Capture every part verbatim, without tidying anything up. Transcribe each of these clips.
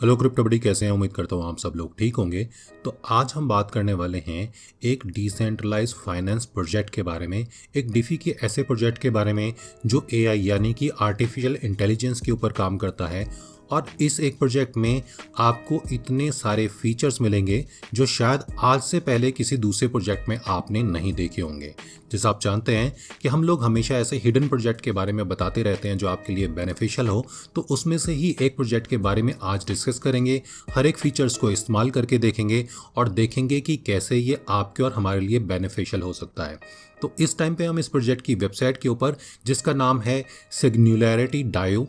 Hello crypto बड़ी, कैसे हैं? उम्मीद करता हूँ आप सब लोग ठीक होंगे। तो आज हम बात करने वाले हैं एक डिसेंट्रलाइज फाइनेंस प्रोजेक्ट के बारे में, एक डिफी के ऐसे प्रोजेक्ट के बारे में जो एआई यानी कि आर्टिफिशियल इंटेलिजेंस के ऊपर काम करता है। और इस एक प्रोजेक्ट में आपको इतने सारे फीचर्स मिलेंगे जो शायद आज से पहले किसी दूसरे प्रोजेक्ट में आपने नहीं देखे होंगे। जैसा आप जानते हैं कि हम लोग हमेशा ऐसे हिडन प्रोजेक्ट के बारे में बताते रहते हैं जो आपके लिए बेनिफिशियल हो, तो उसमें से ही एक प्रोजेक्ट के बारे में आज डिस्कस करेंगे, हर एक फीचर्स को इस्तेमाल करके देखेंगे और देखेंगे कि कैसे ये आपके और हमारे लिए बेनिफिशियल हो सकता है। तो इस टाइम पर हम इस प्रोजेक्ट की वेबसाइट के ऊपर, जिसका नाम है सिंगुलैरिटी डायो,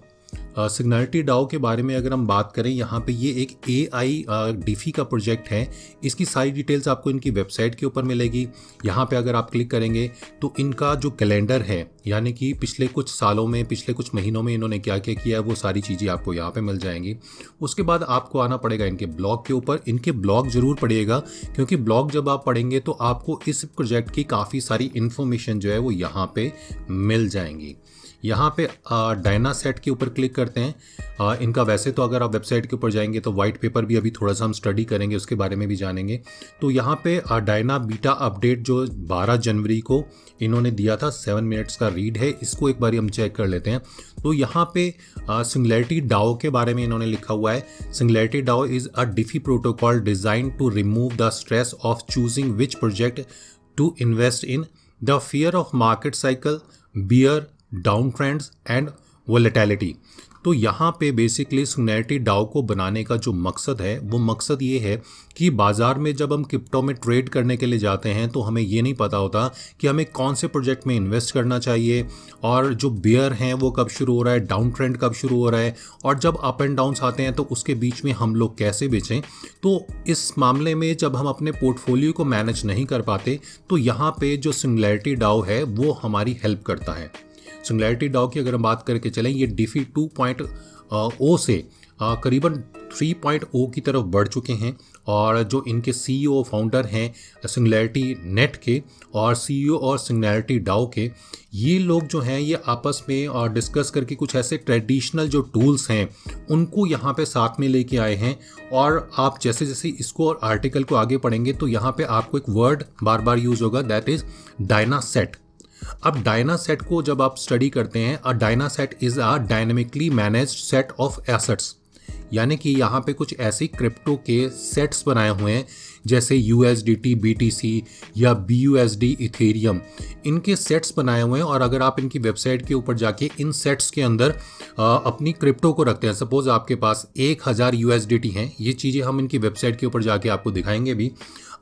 सिंगुलैरिटी डाओ के बारे में अगर हम बात करें, यहाँ पे ये एक एआई डिफी का प्रोजेक्ट है। इसकी सारी डिटेल्स आपको इनकी वेबसाइट के ऊपर मिलेगी। यहाँ पे अगर आप क्लिक करेंगे तो इनका जो कैलेंडर है, यानी कि पिछले कुछ सालों में, पिछले कुछ महीनों में इन्होंने क्या क्या किया है, वो सारी चीज़ें आपको यहाँ पे मिल जाएंगी। उसके बाद आपको आना पड़ेगा इनके ब्लॉग के ऊपर। इनके ब्लॉग ज़रूर पढ़िएगा, क्योंकि ब्लॉग जब आप पढ़ेंगे तो आपको इस प्रोजेक्ट की काफ़ी सारी इन्फॉर्मेशन जो है वो यहाँ पे मिल जाएंगी। यहाँ पे डायनासेट के ऊपर क्लिक करते हैं। आ, इनका वैसे तो अगर आप वेबसाइट के ऊपर जाएंगे तो वाइट पेपर भी अभी थोड़ा सा हम स्टडी करेंगे, उसके बारे में भी जानेंगे। तो यहाँ पे डायना बीटा अपडेट जो बारह जनवरी को इन्होंने दिया था, सेवन मिनट्स का रीड है, इसको एक बारी हम चेक कर लेते हैं। तो यहाँ पे सिंगुलैरिटी डाओ के बारे में इन्होंने लिखा हुआ है, singularity DAO is a DeFi protocol design to remove the stress of choosing which project to invest in, the fear of market cycle, bear down trends and volatility. तो यहाँ पे बेसिकली सिंगुलैरिटी डाओ को बनाने का जो मकसद है, वो मकसद ये है कि बाज़ार में जब हम क्रिप्टो में ट्रेड करने के लिए जाते हैं तो हमें ये नहीं पता होता कि हमें कौन से प्रोजेक्ट में इन्वेस्ट करना चाहिए, और जो बेयर हैं वो कब शुरू हो रहा है, डाउन ट्रेंड कब शुरू हो रहा है, और जब अप एंड डाउन्स आते हैं तो उसके बीच में हम लोग कैसे बेचें। तो इस मामले में जब हम अपने पोर्टफोलियो को मैनेज नहीं कर पाते तो यहाँ पर जो सिंगुलैरिटी डाओ है वो हमारी हेल्प करता है। सिंगुलैरिटी डाओ की अगर हम बात करके चलें, ये डिफी टू पॉइंट ओ से करीबन थ्री पॉइंट ओ की तरफ बढ़ चुके हैं। और जो इनके सीईओ फाउंडर हैं सिंगुलैरिटी नेट के और सीईओ और सिंगुलैरिटी डाओ के, ये लोग जो हैं ये आपस में और डिस्कस करके कुछ ऐसे ट्रेडिशनल जो टूल्स हैं उनको यहाँ पे साथ में लेके आए हैं। और आप जैसे जैसे इसको और आर्टिकल को आगे पढ़ेंगे तो यहाँ पे आपको एक वर्ड बार बार यूज़ होगा, दैट इज़ डायनासेट। अब डायनासेट को जब आप स्टडी करते हैं, a Dynaset is a dynamically managed set of assets, यानी कि यहाँ पे कुछ ऐसी क्रिप्टो के सेट्स बनाए हुए हैं जैसे U S D T, B T C या B U S D Ethereum, इनके सेट्स बनाए हुए हैं। और अगर आप इनकी वेबसाइट के ऊपर जाके इन सेट्स के अंदर आ, अपनी क्रिप्टो को रखते हैं, सपोज़ आपके पास एक हज़ार यू एस डी टी हैं, ये चीज़ें हम इनकी वेबसाइट के ऊपर जाके आपको दिखाएंगे भी।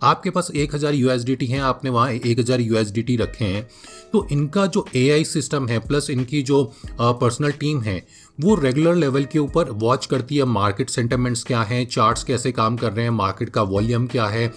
आपके पास एक हज़ार यू एस डी टी हैं, आपने वहाँ एक हज़ार यू एस डी टी रखे हैं, तो इनका जो ए आई सिस्टम है प्लस इनकी जो पर्सनल टीम है वो रेगुलर लेवल के ऊपर वॉच करती है, मार्केट सेंटिमेंट्स क्या हैं, चार्ट्स कैसे काम कर रहे हैं, मार्केट का वॉल्यूम क्या है,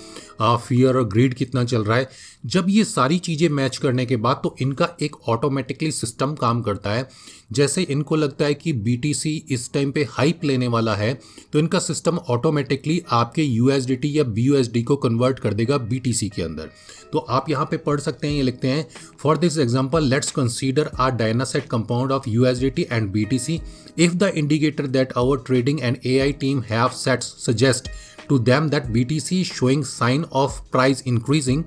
फियर और ग्रीड कितना चल रहा है। जब ये सारी चीज़ें मैच करने के बाद तो इनका एक ऑटोमेटिकली सिस्टम काम करता है। जैसे इनको लगता है कि बी टी सी इस टाइम पे हाइप लेने वाला है तो इनका सिस्टम ऑटोमेटिकली आपके यू एस डी टी या बी यू एस डी को कन्वर्ट कर देगा बी टी सी के अंदर। तो आप यहाँ पे पढ़ सकते हैं, ये लिखते हैं, for this example let's consider our Dynaset compound of U S D T and B T C if the indicator that our trading and A I team have sets suggest to them that B T C is showing sign of price increasing,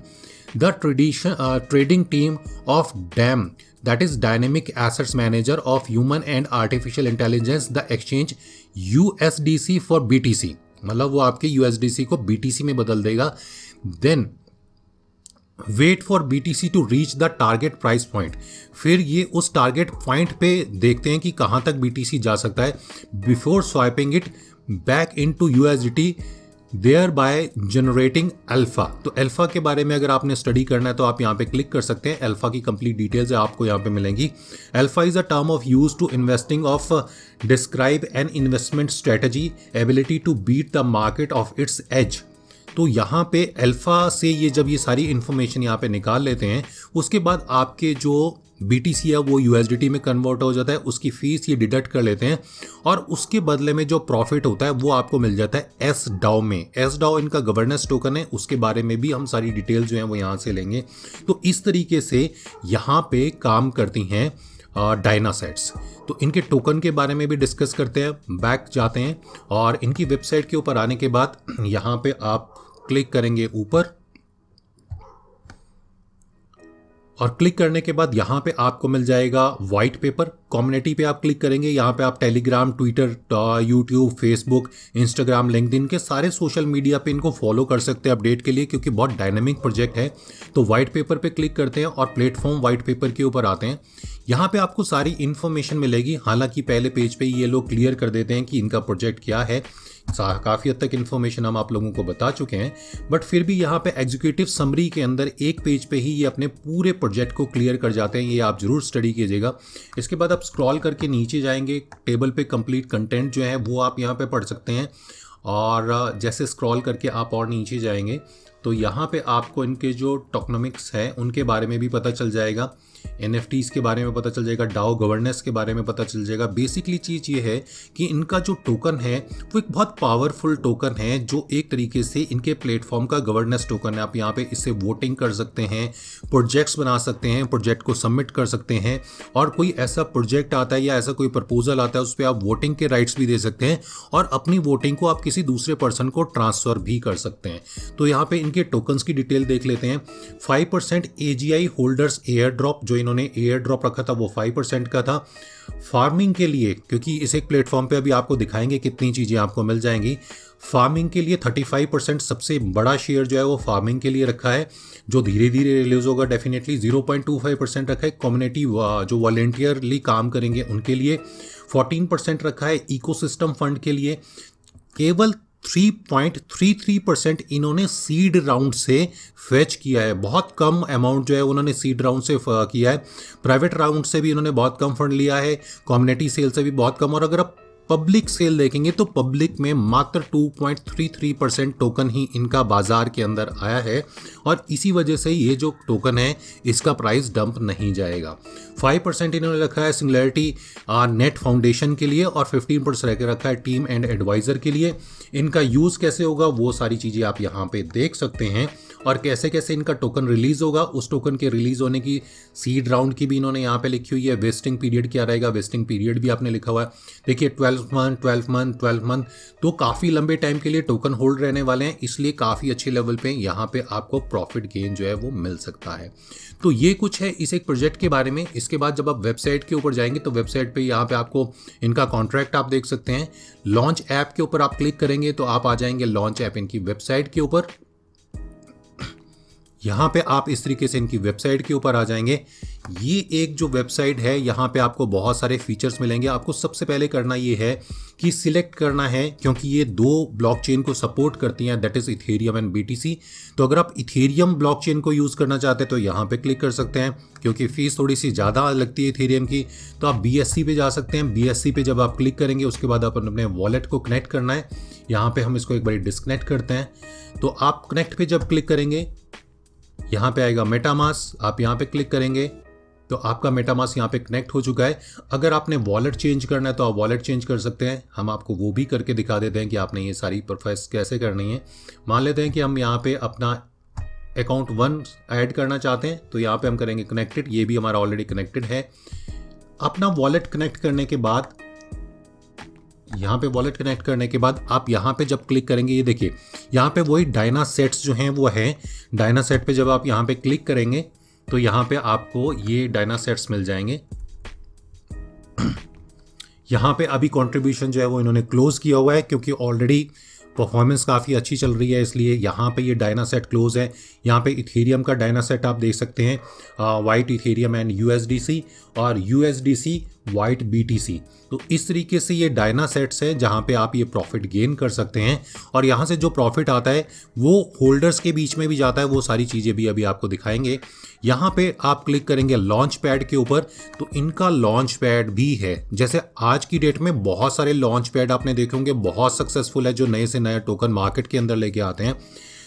the tradition uh, trading team of D A M, that is dynamic assets manager of human and artificial intelligence, the exchange U S D C for B T C, मतलब वो आपके U S D C को B T सी में बदल देगा, then wait for B T C to reach the target price point, फिर ये उस टारगेट पॉइंट पे देखते हैं कि कहाँ तक बी टी सी जा सकता है, before swiping it back in to U S D T there bye generating alpha. तो अल्फ़ा के बारे में अगर आपने स्टडी करना है तो आप यहाँ पे क्लिक कर सकते हैं, अल्फ़ा की कंप्लीट डिटेल्स आपको यहाँ पे मिलेंगी। Alpha is a term of use to investing of describe an investment strategy ability to beat the market of its edge. तो यहाँ पे अल्फ़ा से ये जब ये सारी इन्फॉर्मेशन यहाँ पे निकाल लेते हैं, उसके बाद आपके जो बी टी सी है वो यू एस डी टी में कन्वर्ट हो जाता है, उसकी फ़ीस ये डिडक्ट कर लेते हैं, और उसके बदले में जो प्रॉफिट होता है वो आपको मिल जाता है एस डाओ में। एस डाओ इनका गवर्नेंस टोकन है, उसके बारे में भी हम सारी डिटेल जो हैं वो यहाँ से लेंगे। तो इस तरीके से यहाँ पे काम करती हैं डायनासेट्स। तो इनके टोकन के बारे में भी डिस्कस करते हैं, बैक जाते हैं और इनकी वेबसाइट के ऊपर आने के बाद यहाँ पे आप क्लिक करेंगे ऊपर, और क्लिक करने के बाद यहाँ पे आपको मिल जाएगा वाइट पेपर। कम्युनिटी पे आप क्लिक करेंगे, यहाँ पे आप Telegram, Twitter, YouTube, Facebook, Instagram, LinkedIn के सारे सोशल मीडिया पे इनको फॉलो कर सकते हैं अपडेट के लिए, क्योंकि बहुत डायनामिक प्रोजेक्ट है। तो वाइट पेपर पे क्लिक करते हैं और प्लेटफॉर्म वाइट पेपर के ऊपर आते हैं। यहाँ पे आपको सारी इन्फॉर्मेशन मिलेगी। हालांकि पहले पेज पे ये लोग क्लियर कर देते हैं कि इनका प्रोजेक्ट क्या है, काफ़ी हद तक इन्फॉर्मेशन हम आप लोगों को बता चुके हैं, बट फिर भी यहाँ पे एग्जीक्यूटिव समरी के अंदर एक पेज पे ही ये अपने पूरे प्रोजेक्ट को क्लियर कर जाते हैं। ये आप जरूर स्टडी कीजिएगा। इसके बाद आप स्क्रॉल करके नीचे जाएंगे, टेबल पे कंप्लीट कंटेंट जो है वो आप यहाँ पे पढ़ सकते हैं, और जैसे स्क्रॉल करके आप और नीचे जाएंगे तो यहाँ पे आपको इनके जो टोकनोमिक्स हैं उनके बारे में भी पता चल जाएगा, एनएफटीज़ के बारे में पता चल जाएगा, डाओ गवर्नेंस के बारे में पता चल जाएगा। बेसिकली चीज़ ये है कि इनका जो टोकन है वो एक बहुत पावरफुल टोकन है, जो एक तरीके से इनके प्लेटफॉर्म का गवर्नेंस टोकन है। आप यहाँ पे इससे वोटिंग कर सकते हैं, प्रोजेक्ट्स बना सकते हैं, प्रोजेक्ट को सबमिट कर सकते हैं, और कोई ऐसा प्रोजेक्ट आता है या ऐसा कोई प्रपोजल आता है उस पर आप वोटिंग के राइट्स भी दे सकते हैं, और अपनी वोटिंग को आप किसी दूसरे पर्सन को ट्रांसफ़र भी कर सकते हैं। तो यहाँ पर के टोकन्स की डिटेल देख लेते हैं। Five percent AGI holders air drop, जो इन्होंने एयर ड्रॉप रखा था वो फाइव परसेंट का था। फार्मिंग के लिए, क्योंकि इस एक प्लेटफॉर्म पे अभी आपको दिखाएंगे कितनी चीजें आपको मिल जाएंगी, फार्मिंग के लिए थर्टी फाइव परसेंट सबसे बड़ा शेयर जो है वो फार्मिंग के लिए रखा है, जो धीरे धीरे रिलीज होगा definitely. Zero point two five percent रखा है कम्युनिटी जो वॉलेंटियरली काम करेंगे उनके लिए, फोर्टीन परसेंट रखा है इकोसिस्टम फंड के लिए, केवल three point three three percent इन्होंने सीड राउंड से फेच किया है। बहुत कम अमाउंट जो है उन्होंने सीड राउंड से किया है। प्राइवेट राउंड से भी इन्होंने बहुत कम फंड लिया है, कम्युनिटी सेल से भी बहुत कम, और अगर आप पब्लिक सेल देखेंगे तो पब्लिक में मात्र two point three three percent token ही इनका बाजार के अंदर आया है, और इसी वजह से ये जो टोकन है इसका प्राइस डंप नहीं जाएगा। फाइव परसेंट इन्होंने रखा है सिंगुलैरिटी नेट फाउंडेशन के लिए, और फिफ्टीन परसेंट रखा है टीम एंड एडवाइज़र के लिए। इनका यूज़ कैसे होगा वो सारी चीज़ें आप यहाँ पे देख सकते हैं, और कैसे कैसे इनका टोकन रिलीज़ होगा, उस टोकन के रिलीज़ होने की सीड राउंड की भी इन्होंने यहाँ पे लिखी हुई है। वेस्टिंग पीरियड क्या रहेगा, वेस्टिंग पीरियड भी आपने लिखा हुआ है। देखिए twelve month twelve month twelve month, तो काफ़ी लंबे टाइम के लिए टोकन होल्ड रहने वाले हैं, इसलिए काफ़ी अच्छे लेवल पे यहाँ पे आपको प्रॉफिट गेन जो है वो मिल सकता है। तो ये कुछ है इस एक प्रोजेक्ट के बारे में। इसके बाद जब आप वेबसाइट के ऊपर जाएंगे तो वेबसाइट पे यहाँ पे आपको इनका कॉन्ट्रैक्ट आप देख सकते हैं। लॉन्च ऐप के ऊपर आप क्लिक करेंगे तो आप आ जाएंगे लॉन्च ऐप इनकी वेबसाइट के ऊपर। यहाँ पे आप इस तरीके से इनकी वेबसाइट के ऊपर आ जाएंगे। ये एक जो वेबसाइट है यहाँ पे आपको बहुत सारे फीचर्स मिलेंगे। आपको सबसे पहले करना ये है कि सिलेक्ट करना है, क्योंकि ये दो ब्लॉकचेन को सपोर्ट करती हैं, that is Ethereum and BTC. तो अगर आप इथेरियम ब्लॉकचेन को यूज़ करना चाहते हैं तो यहाँ पे क्लिक कर सकते हैं, क्योंकि फ़ीस थोड़ी सी ज़्यादा लगती है इथेरियम की। तो आप बीएससी पे जा सकते हैं। बीएससी पे जब आप क्लिक करेंगे उसके बाद आप अपने वॉलेट को कनेक्ट करना है। यहाँ पर हम इसको एक बार डिसकनेक्ट करते हैं। तो आप कनेक्ट पर जब क्लिक करेंगे यहाँ पे आएगा मेटामास्क, आप यहाँ पे क्लिक करेंगे तो आपका मेटामास्क यहाँ पे कनेक्ट हो चुका है। अगर आपने वॉलेट चेंज करना है तो आप वॉलेट चेंज कर सकते हैं। हम आपको वो भी करके दिखा देते हैं कि आपने ये सारी प्रोसेस कैसे करनी है। मान लेते हैं कि हम यहाँ पे अपना अकाउंट वन ऐड करना चाहते हैं, तो यहाँ पे हम करेंगे कनेक्टेड। ये भी हमारा ऑलरेडी कनेक्टेड है। अपना वॉलेट कनेक्ट करने के बाद, यहाँ पे वॉलेट कनेक्ट करने के बाद आप यहाँ पे जब क्लिक करेंगे, ये देखिए यहाँ पे वही डायनासेट्स जो हैं वो है। डायनासेट पे जब आप यहाँ पे क्लिक करेंगे तो यहाँ पे आपको ये डायनासेट्स मिल जाएंगे। यहाँ पे अभी कंट्रीब्यूशन जो है वो इन्होंने क्लोज किया हुआ है, क्योंकि ऑलरेडी परफॉर्मेंस काफ़ी अच्छी चल रही है, इसलिए यहाँ पे ये डायनासेट क्लोज है। यहाँ पे इथेरियम का डायनासेट आप देख सकते हैं, वाइट इथेरियम एंड यूएसडीसी, और यूएसडीसी वाइट बीटीसी। तो इस तरीके से ये डायनासेट्स हैं जहाँ पे आप ये प्रॉफिट गेन कर सकते हैं, और यहाँ से जो प्रॉफिट आता है वो होल्डर्स के बीच में भी जाता है। वो सारी चीज़ें भी अभी आपको दिखाएंगे। यहाँ पे आप क्लिक करेंगे लॉन्च पैड के ऊपर, तो इनका लॉन्च पैड भी है। जैसे आज की डेट में बहुत सारे लॉन्च पैड आपने देखे होंगे, बहुत सक्सेसफुल है, जो नए से नया टोकन मार्केट के अंदर लेके आते हैं।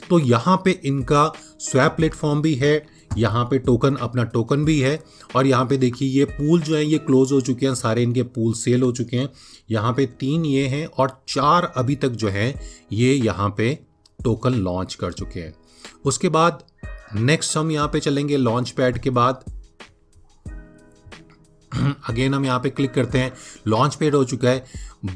तो यहाँ पे इनका स्वैप प्लेटफॉर्म भी है, यहाँ पे टोकन अपना टोकन भी है, और यहाँ पे देखिए ये पूल जो है ये क्लोज हो चुके हैं, सारे इनके पूल सेल हो चुके हैं। यहाँ पे तीन ये हैं और चार अभी तक जो हैं ये यहाँ पे टोकन लॉन्च कर चुके हैं। उसके बाद नेक्स्ट हम यहाँ पे चलेंगे लॉन्च पैड के बाद। अगेन हम यहाँ पे क्लिक करते हैं, लॉन्च पेड हो चुका है।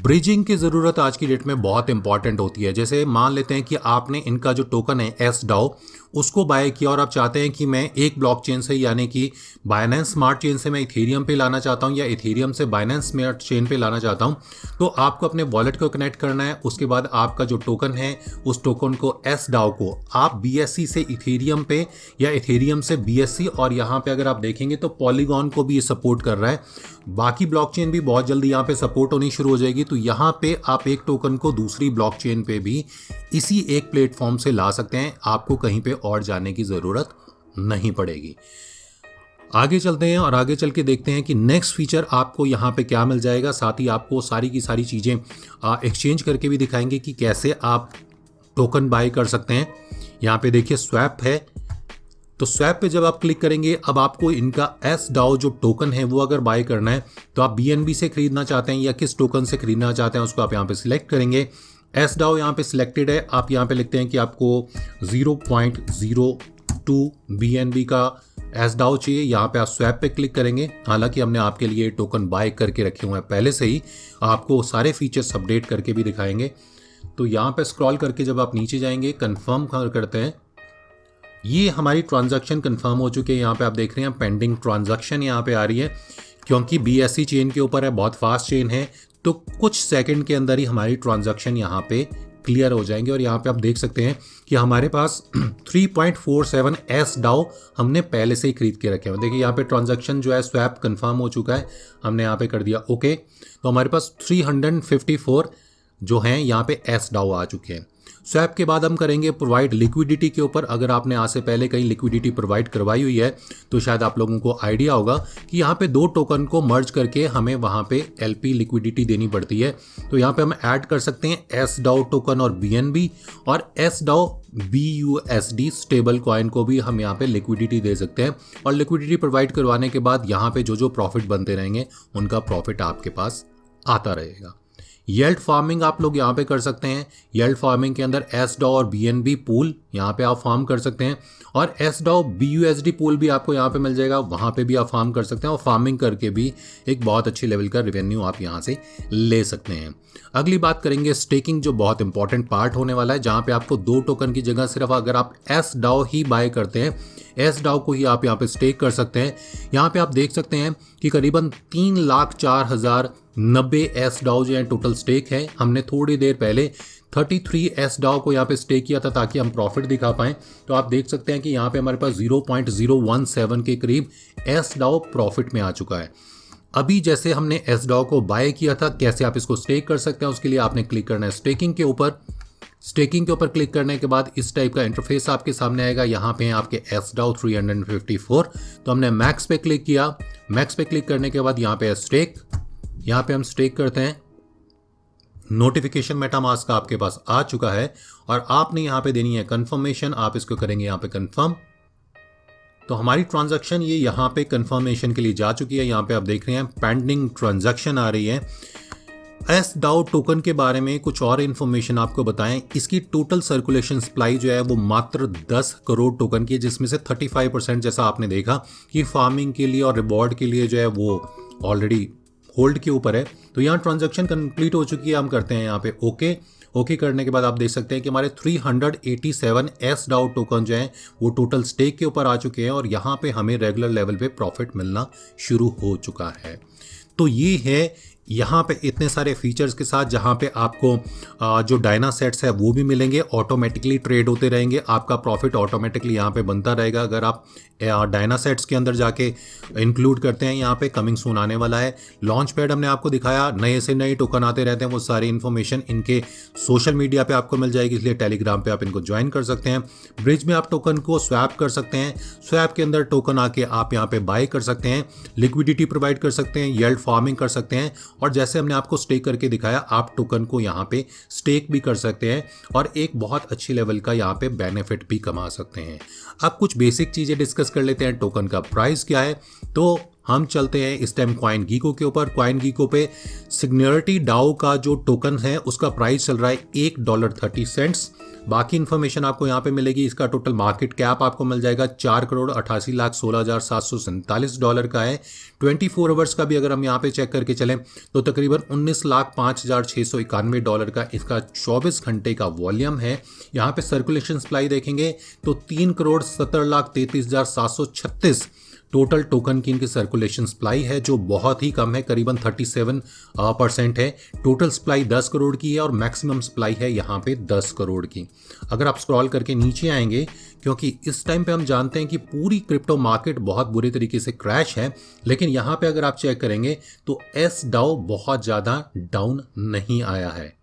ब्रिजिंग की ज़रूरत आज की डेट में बहुत इंपॉर्टेंट होती है। जैसे मान लेते हैं कि आपने इनका जो टोकन है एस डाओ उसको बाय किया और आप चाहते हैं कि मैं एक ब्लॉकचेन से यानी कि बाइनेंस स्मार्ट चेन से मैं इथेरियम पे लाना चाहता हूं या इथेरियम से बाइनेंस स्मार्ट चेन पे लाना चाहता हूं, तो आपको अपने वॉलेट को कनेक्ट करना है। उसके बाद आपका जो टोकन है उस टोकन को एस डाओ को आप बी एस सी से इथेरियम पे या इथेरियम से बी एस सी, और यहाँ पर अगर आप देखेंगे तो पॉलीगॉन को भी ये सपोर्ट कर रहा है। बाकी ब्लॉकचेन भी बहुत जल्दी यहाँ पर सपोर्ट होनी शुरू हो जाएगी। तो यहां पे आप एक टोकन को दूसरी ब्लॉकचेन पे भी इसी एक प्लेटफॉर्म से ला सकते हैं, आपको कहीं पे और जाने की जरूरत नहीं पड़ेगी। आगे चलते हैं और आगे चल के देखते हैं कि नेक्स्ट फीचर आपको यहाँ पे क्या मिल जाएगा। साथ ही आपको सारी की सारी चीजें एक्सचेंज करके भी दिखाएंगे कि कैसे आप टोकन बाय कर सकते हैं। यहाँ पे देखिए स्वैप है, तो स्वैप पे जब आप क्लिक करेंगे, अब आपको इनका एस डाओ जो टोकन है वो अगर बाय करना है तो आप बी एन बी से खरीदना चाहते हैं या किस टोकन से खरीदना चाहते हैं उसको आप यहाँ पे सिलेक्ट करेंगे। एस डाओ यहाँ पे सिलेक्टेड है। आप यहाँ पे लिखते हैं कि आपको zero point zero two B N B का एस डाओ चाहिए। यहाँ पे आप स्वैप पे क्लिक करेंगे। हालांकि हमने आपके लिए टोकन बाय करके रखे हुए हैं पहले से ही, आपको सारे फीचर्स अपडेट करके भी दिखाएंगे। तो यहाँ पर स्क्रॉल करके जब आप नीचे जाएंगे, कन्फर्म करते हैं, ये हमारी ट्रांजैक्शन कंफर्म हो चुकी है। यहाँ पे आप देख रहे हैं पेंडिंग ट्रांजैक्शन यहाँ पे आ रही है। क्योंकि बी एस सी चेन के ऊपर है, बहुत फास्ट चेन है, तो कुछ सेकंड के अंदर ही हमारी ट्रांजैक्शन यहाँ पे क्लियर हो जाएंगे। और यहाँ पे आप देख सकते हैं कि हमारे पास three point four seven S DAO हमने पहले से ही खरीद के रखे हैं। देखिए यहाँ पे ट्रांजैक्शन जो है स्वैप कंफर्म हो चुका है, हमने यहाँ पे कर दिया ओके। तो हमारे पास थ्री फिफ्टी फोर जो हैं यहाँ पे एस डाओ आ चुके हैं। स्वैप के बाद हम करेंगे प्रोवाइड लिक्विडिटी के ऊपर। अगर आपने आज से पहले कहीं लिक्विडिटी प्रोवाइड करवाई हुई है तो शायद आप लोगों को आइडिया होगा कि यहाँ पे दो टोकन को मर्ज करके हमें वहाँ पे एल पी लिक्विडिटी देनी पड़ती है। तो यहाँ पे हम ऐड कर सकते हैं एस डाओ टोकन और बी एन बी, और S DAO B U S D stable coin को भी हम यहाँ पे लिक्विडिटी दे सकते हैं। और लिक्विडिटी प्रोवाइड करवाने के बाद यहाँ पे जो जो प्रॉफिट बनते रहेंगे उनका प्रॉफिट आपके पास आता रहेगा। येल्ट फार्मिंग आप लोग यहाँ पे कर सकते हैं। येल्ट फार्मिंग के अंदर एस डाओ और बी एन बी पूल यहाँ पे आप फार्म कर सकते हैं, और S DAO B U S D pool भी आपको यहाँ पे मिल जाएगा, वहाँ पे भी आप फार्म कर सकते हैं। और फार्मिंग करके भी एक बहुत अच्छे लेवल का रेवेन्यू आप यहाँ से ले सकते हैं। अगली बात करेंगे स्टेकिंग, जो बहुत इंपॉर्टेंट पार्ट होने वाला है, जहाँ पे आपको दो टोकन की जगह सिर्फ अगर आप एस डाओ ही बाय करते हैं, एस डाओ को ही आप यहाँ पे स्टेक कर सकते हैं। यहाँ पे आप देख सकते हैं कि करीबन तीन लाख चार हजार नब्बे एस डाओ जो है टोटल स्टेक है। हमने थोड़ी देर पहले तैंतीस एस डाओ को यहाँ पे स्टेक किया था ताकि हम प्रॉफिट दिखा पाएँ। तो आप देख सकते हैं कि यहाँ पे हमारे पास zero point zero one seven के करीब एस डाओ प्रॉफिट में आ चुका है। अभी जैसे हमने एस डाओ को बाय किया था, कैसे आप इसको स्टेक कर सकते हैं उसके लिए आपने क्लिक करना है स्टेकिंग के ऊपर। स्टेकिंग के ऊपर क्लिक करने के बाद इस टाइप का इंटरफेस आपके सामने आएगा। यहाँ पे हैं आपके S DAO three fifty four, तो हमने मैक्स पे क्लिक किया। मैक्स पे क्लिक करने के बाद यहाँ पे है स्टेक, यहाँ पे हम स्टेक करते हैं। नोटिफिकेशन मेटामास्क का आपके पास आ चुका है और आपने यहाँ पे देनी है कंफर्मेशन। आप इसको करेंगे यहाँ पे कंफर्म, तो हमारी ट्रांजैक्शन ये यहाँ पे कंफर्मेशन के लिए जा चुकी है। यहाँ पे आप देख रहे हैं पेंडिंग ट्रांजैक्शन आ रही है। एस डाओ टोकन के बारे में कुछ और इन्फॉर्मेशन आपको बताएं, इसकी टोटल सर्कुलेशन सप्लाई जो है वो मात्र दस करोड़ टोकन की है, जिसमें से पैंतीस परसेंट जैसा आपने देखा कि फार्मिंग के लिए और रिवॉर्ड के लिए जो है वो ऑलरेडी होल्ड के ऊपर है। तो यहाँ ट्रांजैक्शन कंप्लीट हो चुकी है। हम करते हैं यहाँ पे ओके। ओके करने के बाद आप देख सकते हैं कि हमारे तीन सौ सत्तासी एस डाओ टोकन जो हैं वो टोटल स्टेक के ऊपर आ चुके हैं और यहाँ पे हमें रेगुलर लेवल पे प्रॉफिट मिलना शुरू हो चुका है। तो ये है यहाँ पे इतने सारे फीचर्स के साथ, जहाँ पे आपको जो डायनासेट्स है वो भी मिलेंगे, ऑटोमेटिकली ट्रेड होते रहेंगे, आपका प्रॉफिट ऑटोमेटिकली यहाँ पे बनता रहेगा। अगर आप डायनासेट्स के अंदर जाके इंक्लूड करते हैं, यहाँ पे कमिंग सून आने वाला है। लॉन्च पैड हमने आपको दिखाया, नए से नए टोकन आते रहते हैं, वो सारी इन्फॉर्मेशन इनके सोशल मीडिया पर आपको मिल जाएगी, इसलिए टेलीग्राम पर आप इनको ज्वाइन कर सकते हैं। ब्रिज में आप टोकन को स्वैप कर सकते हैं, स्वैप के अंदर टोकन आके आप यहाँ पर बाय कर सकते हैं, लिक्विडिटी प्रोवाइड कर सकते हैं, येल्ड फार्मिंग कर सकते हैं, और जैसे हमने आपको स्टेक करके दिखाया आप टोकन को यहाँ पे स्टेक भी कर सकते हैं और एक बहुत अच्छी लेवल का यहाँ पे बेनिफिट भी कमा सकते हैं। अब कुछ बेसिक चीज़ें डिस्कस कर लेते हैं, टोकन का प्राइस क्या है। तो हम चलते हैं इस टाइम कॉइनगेको के ऊपर। कॉइनगेको पे सिंगुलैरिटी डाओ का जो टोकन है उसका प्राइस चल रहा है एक डॉलर थर्टी सेंट्स। बाकी इन्फॉर्मेशन आपको यहाँ पे मिलेगी। इसका टोटल मार्केट कैप आपको मिल जाएगा चार करोड़ अट्ठासी लाख सोलह हज़ार सात सौ सैंतालीस डॉलर का है। ट्वेंटी फोर आवर्स का भी अगर हम यहाँ पे चेक करके चलें तो तकरीबन उन्नीस लाख पाँच हज़ार छः सौ इक्यानवे डॉलर का इसका चौबीस घंटे का वॉल्यूम है। यहाँ पे सर्कुलेशन सप्लाई देखेंगे तो तीन करोड़ सत्तर लाख तैंतीस हज़ार सात सौ छत्तीस टोटल टोकन की इनकी सर्कुलेशन सप्लाई है, जो बहुत ही कम है, करीबन सैंतीस परसेंट है। टोटल सप्लाई दस करोड़ की है और मैक्सिमम सप्लाई है यहाँ पे दस करोड़ की। अगर आप स्क्रॉल करके नीचे आएंगे, क्योंकि इस टाइम पे हम जानते हैं कि पूरी क्रिप्टो मार्केट बहुत बुरे तरीके से क्रैश है, लेकिन यहाँ पे अगर आप चेक करेंगे तो एस डी ए ओ बहुत ज़्यादा डाउन नहीं आया है।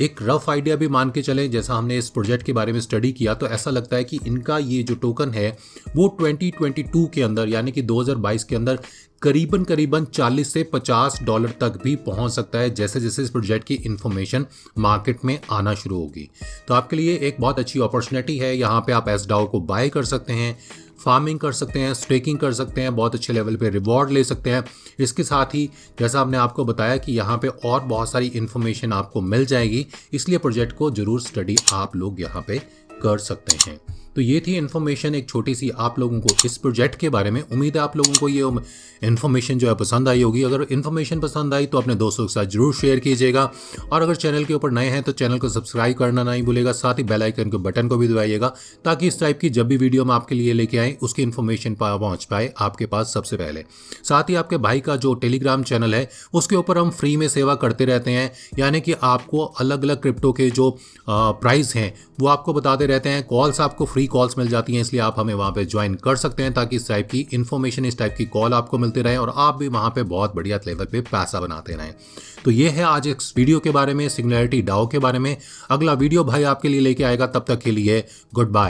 एक रफ आइडिया भी मान के चले, जैसा हमने इस प्रोजेक्ट के बारे में स्टडी किया, तो ऐसा लगता है कि इनका ये जो टोकन है वो ट्वेंटी ट्वेंटी टू के अंदर यानी कि दो हज़ार बाईस के अंदर करीबन करीबन चालीस से पचास डॉलर तक भी पहुंच सकता है, जैसे जैसे इस प्रोजेक्ट की इन्फॉर्मेशन मार्केट में आना शुरू होगी। तो आपके लिए एक बहुत अच्छी अपॉर्चुनिटी है। यहाँ पे आप एस डी ए ओ को बाय कर सकते हैं, फार्मिंग कर सकते हैं, स्टेकिंग कर सकते हैं, बहुत अच्छे लेवल पे रिवॉर्ड ले सकते हैं। इसके साथ ही जैसा हमने आपको बताया कि यहाँ पे और बहुत सारी इन्फॉर्मेशन आपको मिल जाएगी, इसलिए प्रोजेक्ट को ज़रूर स्टडी आप लोग यहाँ पे कर सकते हैं। तो ये थी इन्फॉर्मेशन एक छोटी सी आप लोगों को इस प्रोजेक्ट के बारे में। उम्मीद है आप लोगों को ये इन्फॉर्मेशन जो है पसंद आई होगी। अगर इन्फॉर्मेशन पसंद आई तो अपने दोस्तों के साथ जरूर शेयर कीजिएगा, और अगर चैनल के ऊपर नए हैं तो चैनल को सब्सक्राइब करना नहीं भूलेगा, साथ ही बेल आइकन के बटन को भी दबाइएगा, ताकि इस टाइप की जब भी वीडियो हम आपके लिए लेके आएँ उसकी इन्फॉर्मेशन पहुँच पाए आपके पास सबसे पहले। साथ ही आपके भाई का जो टेलीग्राम चैनल है उसके ऊपर हम फ्री में सेवा करते रहते हैं, यानी कि आपको अलग अलग क्रिप्टो के जो प्राइस हैं वो आपको बताते रहते हैं। कॉल्स आपको फ्री कॉल्स मिल जाती हैं, इसलिए आप हमें वहाँ पे ज्वाइन कर सकते हैं, ताकि इस टाइप की इन्फॉर्मेशन, इस टाइप की कॉल आपको मिलते रहे और आप भी वहाँ पे बहुत बढ़िया लेवल पे पैसा बनाते रहें। तो ये है आज इस वीडियो के बारे में, सिंगुलैरिटी डाओ के बारे में। अगला वीडियो भाई आपके लिए लेके आएगा, तब तक के लिए गुड बाय।